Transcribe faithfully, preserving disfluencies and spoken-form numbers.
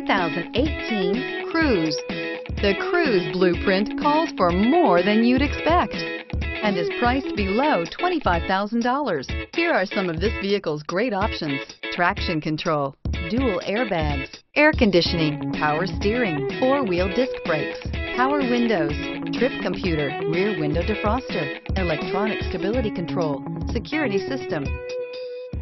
twenty eighteen Cruze. The Cruze blueprint calls for more than you'd expect and is priced below twenty-five thousand dollars. Here are some of this vehicle's great options: traction control, dual airbags, air conditioning, power steering, four-wheel disc brakes, power windows, trip computer, rear window defroster, electronic stability control, security system.